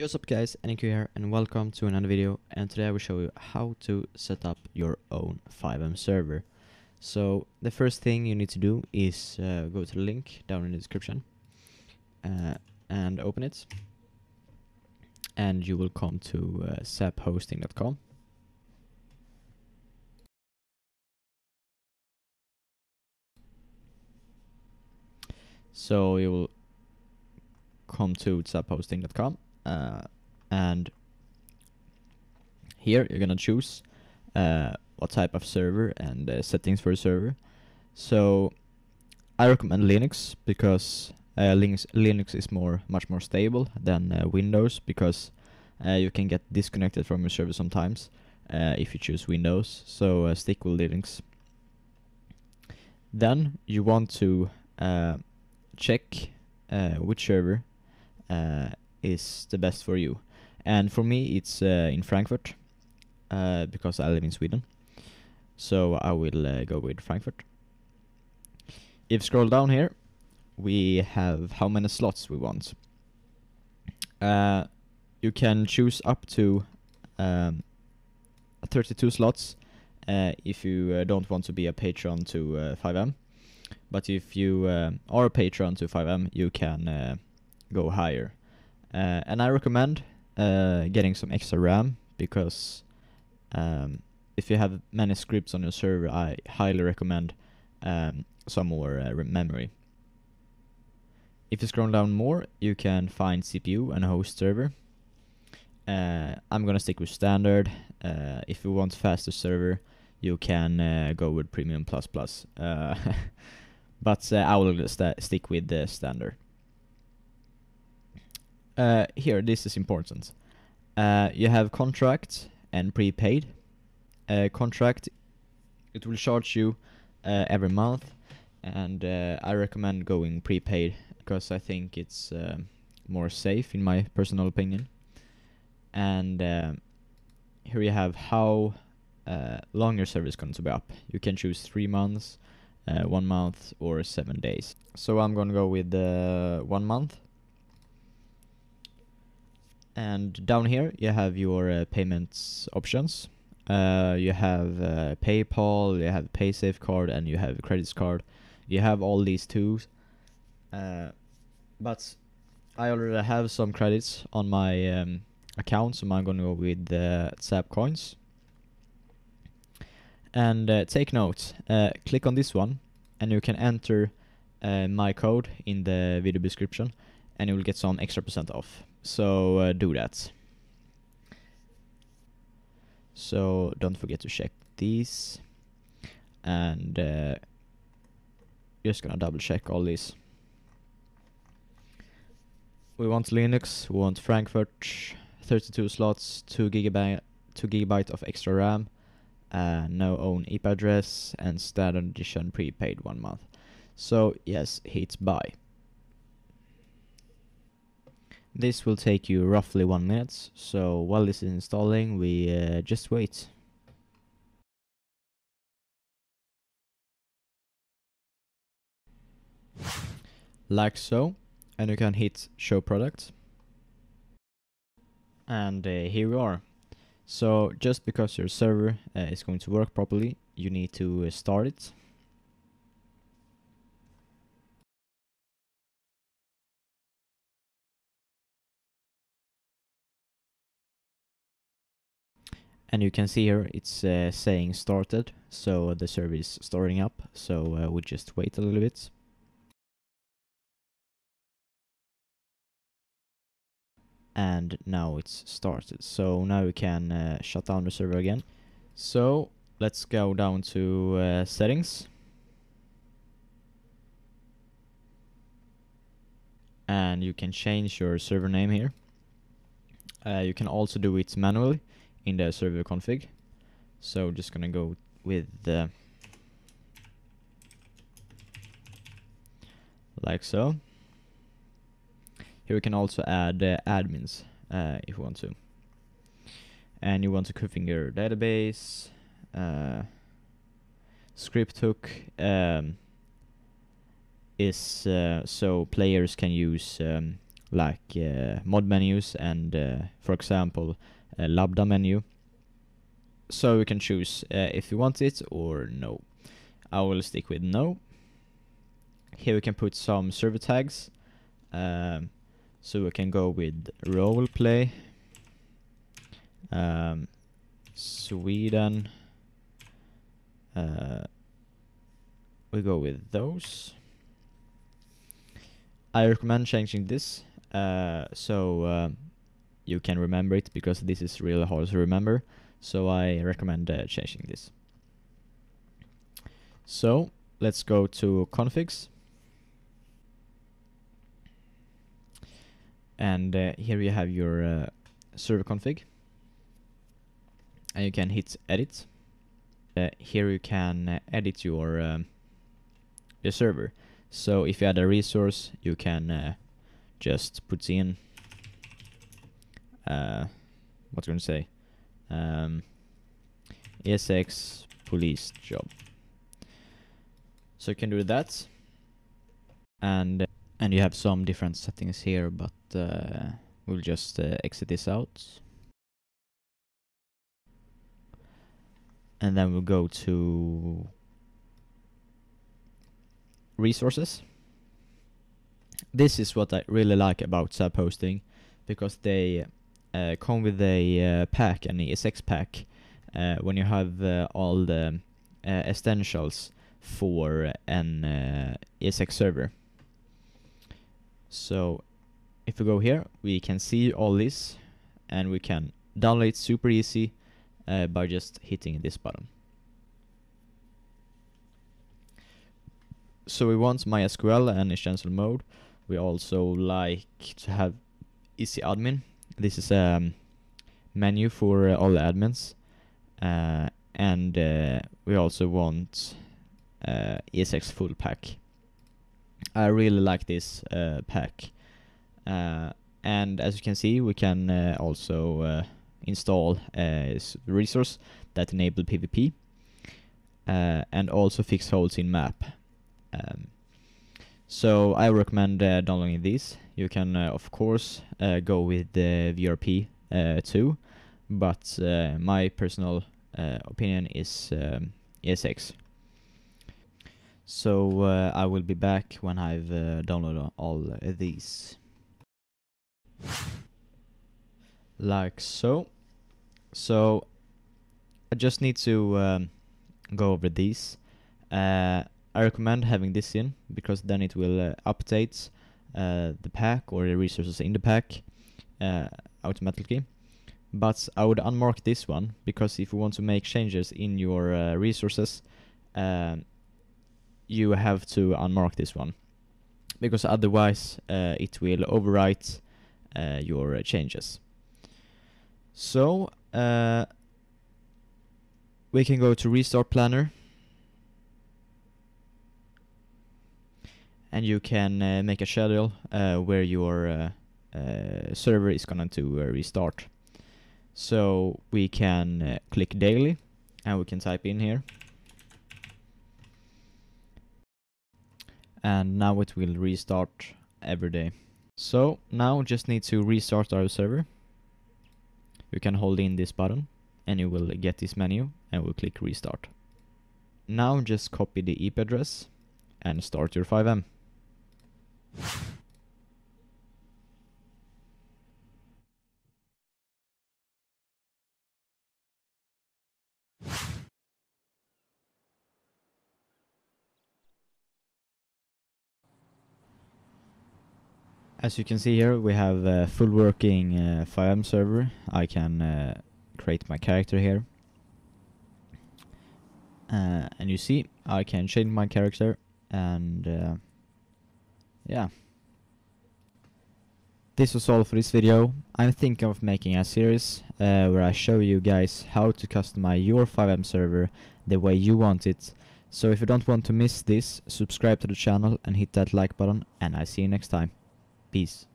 What's up guys, NEQ here and welcome to another video, and today I will show you how to set up your own FiveM server. So the first thing you need to do is go to the link down in the description and open it, and you will come to Zap-Hosting.com. So you will come to Zap-Hosting.com. And here you're gonna choose what type of server and settings for a server. So I recommend Linux because Linux is much more stable than Windows, because you can get disconnected from your server sometimes if you choose Windows. So stick with Linux. Then you want to check which server is the best for you, and for me it's in Frankfurt because I live in Sweden, so I will go with Frankfurt. If scroll down here, we have how many slots we want. You can choose up to 32 slots if you don't want to be a patron to FiveM, but if you are a patron to FiveM you can go higher. And I recommend getting some extra RAM, because if you have many scripts on your server, I highly recommend some more memory. If you scroll down more, you can find CPU and host server. I'm gonna stick with standard. If you want faster server, you can go with Premium++. But I will stick with the standard. Here, this is important. You have contract and prepaid. Contract, it will charge you every month, and I recommend going prepaid because I think it's more safe in my personal opinion. And here you have how long your service is going to be up. You can choose 3 months, 1 month, or 7 days. So I'm gonna go with 1 month. And down here you have your payments options. You have PayPal, you have PaySafe card, and you have credit card. You have all these tools, but I already have some credits on my account, so I'm gonna go with the Zap Coins. And take note, click on this one and you can enter my code in the video description, and you will get some extra % off. So do that. So don't forget to check these, and just gonna double check all these. We want Linux, we want Frankfurt, 32 slots, 2 GB of extra RAM, no own IP address, and standard edition prepaid 1 month. So yes, hit buy. This will take you roughly 1 minute, so while this is installing, we just wait. Like so, and you can hit show product. And here we are. So just because your server is going to work properly, you need to start it. And you can see here it's saying started, so the server is starting up, so we'll just wait a little bit. And now it's started, so now we can shut down the server again. So let's go down to settings. And you can change your server name here. You can also do it manually in the server config, so just gonna go with like so. Here we can also add admins if you want to, and you want to configure database, script hook is so players can use like mod menus and, for example, a Lambda menu. So we can choose if you want it or no. I will stick with no. Here we can put some server tags. So we can go with roleplay, Sweden. We go with those. I recommend changing this so you can remember it, because this is really hard to remember. So I recommend changing this. So let's go to configs. And here you have your server config. And you can hit edit. Here you can edit your server. So if you add a resource, you can just put in what's going to say ESX police job. So you can do that, and you have some different settings here, but we'll just exit this out. And then we'll go to resources. This is what I really like about Zap-Hosting, because they come with a pack, an ESX pack, when you have all the essentials for an ESX server. So if we go here, we can see all this, and we can download it super easy by just hitting this button. So we want MySQL and essential mode. We also like to have EasyAdmin. This is a menu for all the admins, and we also want ESX full pack. I really like this pack, and as you can see, we can also install a resource that enable PvP, and also fix holes in map. So I recommend downloading this. You can of course go with the VRP too, but my personal opinion is ESX. So I will be back when I've downloaded all these. Like so. So I just need to go over these. I recommend having this in, because then it will update the pack or the resources in the pack automatically. But I would unmark this one, because if you want to make changes in your resources, you have to unmark this one, because otherwise it will overwrite your changes. So we can go to Restart Planner, and you can make a schedule where your server is going to restart. So we can click daily, and we can type in here, and now it will restart every day. So now just need to restart our server. You can hold in this button, and you will get this menu, and we'll click restart. Now just copy the IP address and start your FiveM. As you can see here, we have a full working FiveM server. I can create my character here. And you see, I can change my character, and yeah. This was all for this video. I'm thinking of making a series where I show you guys how to customize your FiveM server the way you want it. So if you don't want to miss this, subscribe to the channel and hit that like button, and I see you next time. Peace.